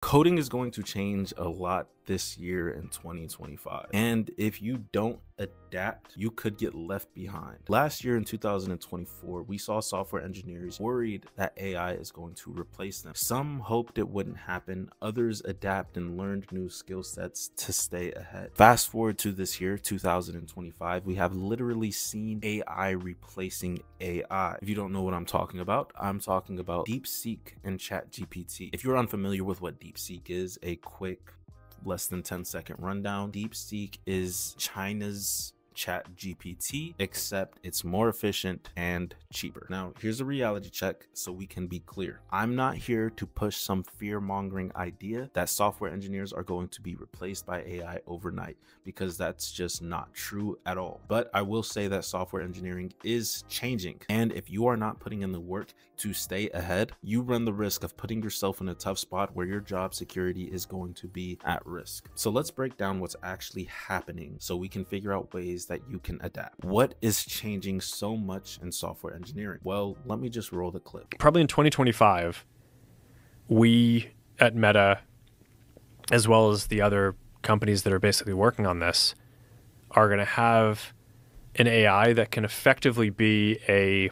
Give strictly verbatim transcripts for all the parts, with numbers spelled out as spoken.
Coding is going to change a lot this year in twenty twenty-five, and if you don't adapt, you could get left behind. Last year in two thousand twenty-four, we saw software engineers worried that A I is going to replace them. Some hoped it wouldn't happen, others adapt and learned new skill sets to stay ahead. Fast forward to this year, two thousand twenty-five, we have literally seen A I replacing A I. If you don't know what I'm talking about, I'm talking about DeepSeek and ChatGPT. If you're unfamiliar with what DeepSeek is, a quick less than ten second rundown. DeepSeek is China's ChatGPT, except it's more efficient and cheaper. Now, here's a reality check so we can be clear. I'm not here to push some fear-mongering idea that software engineers are going to be replaced by A I overnight, because that's just not true at all. But I will say that software engineering is changing, and if you are not putting in the work to stay ahead, you run the risk of putting yourself in a tough spot where your job security is going to be at risk. So let's break down what's actually happening so we can figure out ways that you can adapt. What is changing so much in software engineering? Well, let me just roll the clip. Probably in twenty twenty-five, we at Meta, as well as the other companies that are basically working on this, are going to have an A I that can effectively be a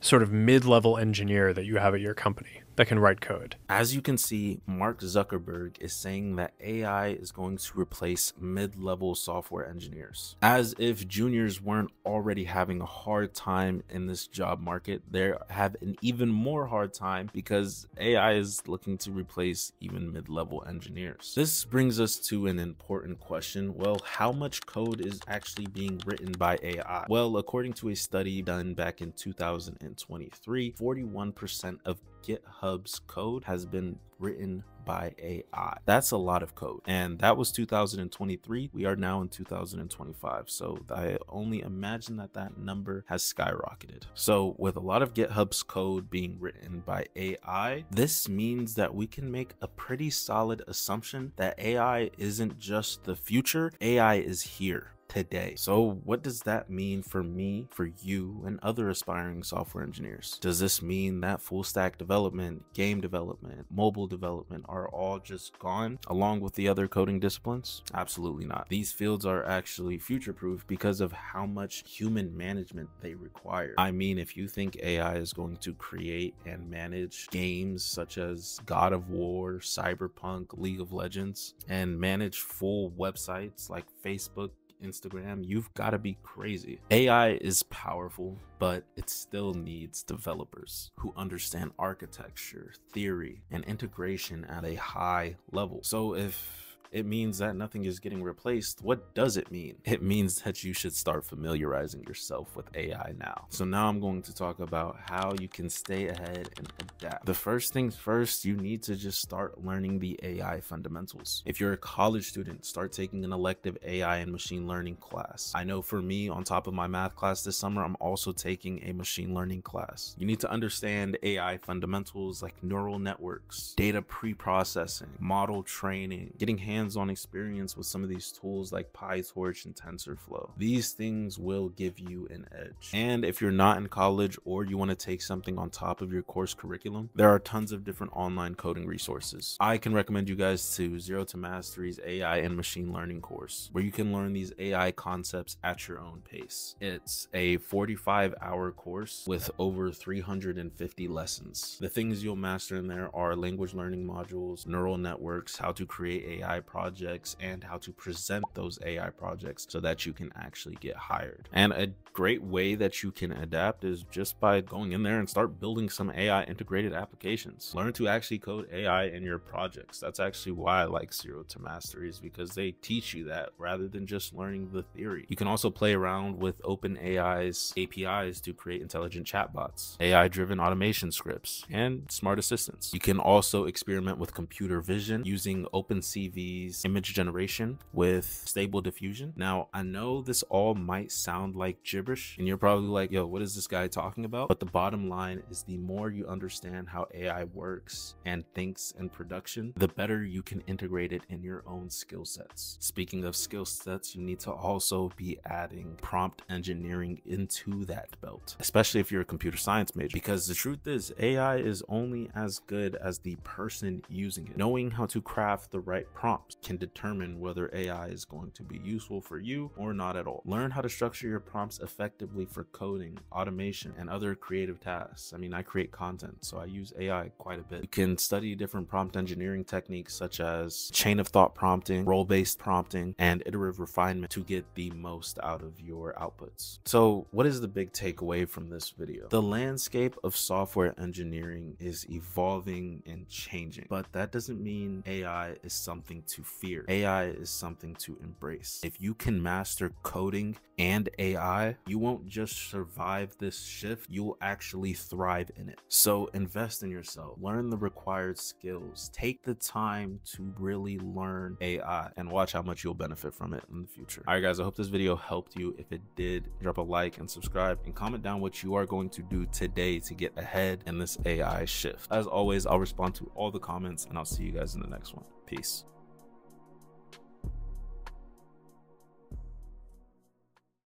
sort of mid-level engineer that you have at your company that can write code. As you can see, Mark Zuckerberg is saying that A I is going to replace mid-level software engineers. As if juniors weren't already having a hard time in this job market, they have an even more hard time because A I is looking to replace even mid-level engineers. This brings us to an important question. Well, how much code is actually being written by A I? Well, according to a study done back in two thousand twenty-three, forty-one percent of GitHub's code has been written by A I. That's a lot of code. And that was two thousand twenty-three. We are now in two thousand twenty-five. So I only imagine that that number has skyrocketed. So with a lot of GitHub's code being written by A I, this means that we can make a pretty solid assumption that A I isn't just the future. A I is here today. So what does that mean for me, for you, and other aspiring software engineers? Does this mean that full stack development, game development, mobile development are all just gone along with the other coding disciplines? Absolutely not. These fields are actually future proof because of how much human management they require. I mean, if you think A I is going to create and manage games such as God of War, Cyberpunk, League of Legends, and manage full websites like Facebook, Instagram, you've got to be crazy. A I is powerful, but it still needs developers who understand architecture, theory, and integration at a high level. So if it means that nothing is getting replaced, what does it mean? It means that you should start familiarizing yourself with A I now. So now I'm going to talk about how you can stay ahead and adapt. The first things first, you need to just start learning the A I fundamentals. If you're a college student, start taking an elective A I and machine learning class. I know for me, on top of my math class this summer, I'm also taking a machine learning class. You need to understand A I fundamentals like neural networks, data pre-processing, model training, getting hands hands-on experience with some of these tools like PyTorch and TensorFlow. These things will give you an edge. And if you're not in college or you want to take something on top of your course curriculum, there are tons of different online coding resources. I can recommend you guys to Zero to Mastery's A I and Machine Learning course, where you can learn these A I concepts at your own pace. It's a forty-five hour course with over three hundred fifty lessons. The things you'll master in there are language learning modules, neural networks, how to create A I projects, and how to present those A I projects so that you can actually get hired. And a great way that you can adapt is just by going in there and start building some A I integrated applications. Learn to actually code A I in your projects. That's actually why I like Zero to Mastery, is because they teach you that rather than just learning the theory. You can also play around with OpenAI's A P Is to create intelligent chatbots, A I-driven automation scripts, and smart assistants. You can also experiment with computer vision using OpenCV these image generation with stable diffusion. Now, I know this all might sound like gibberish and you're probably like, yo, what is this guy talking about? But the bottom line is the more you understand how A I works and thinks in production, the better you can integrate it in your own skill sets. Speaking of skill sets, you need to also be adding prompt engineering into that belt, especially if you're a computer science major, because the truth is A I is only as good as the person using it. Knowing how to craft the right prompts can determine whether A I is going to be useful for you or not at all. Learn how to structure your prompts effectively for coding, automation, and other creative tasks. I mean, I create content, so I use A I quite a bit. You can study different prompt engineering techniques such as chain of thought prompting, role-based prompting, and iterative refinement to get the most out of your outputs. So what is the big takeaway from this video? The landscape of software engineering is evolving and changing, but that doesn't mean A I is something to fear. A I is something to embrace. If you can master coding and A I, you won't just survive this shift, you'll actually thrive in it. So invest in yourself, learn the required skills, take the time to really learn A I, and watch how much you'll benefit from it in the future. All right, guys, I hope this video helped you. If it did, drop a like and subscribe and comment down what you are going to do today to get ahead in this A I shift. As always, I'll respond to all the comments and I'll see you guys in the next one. Peace.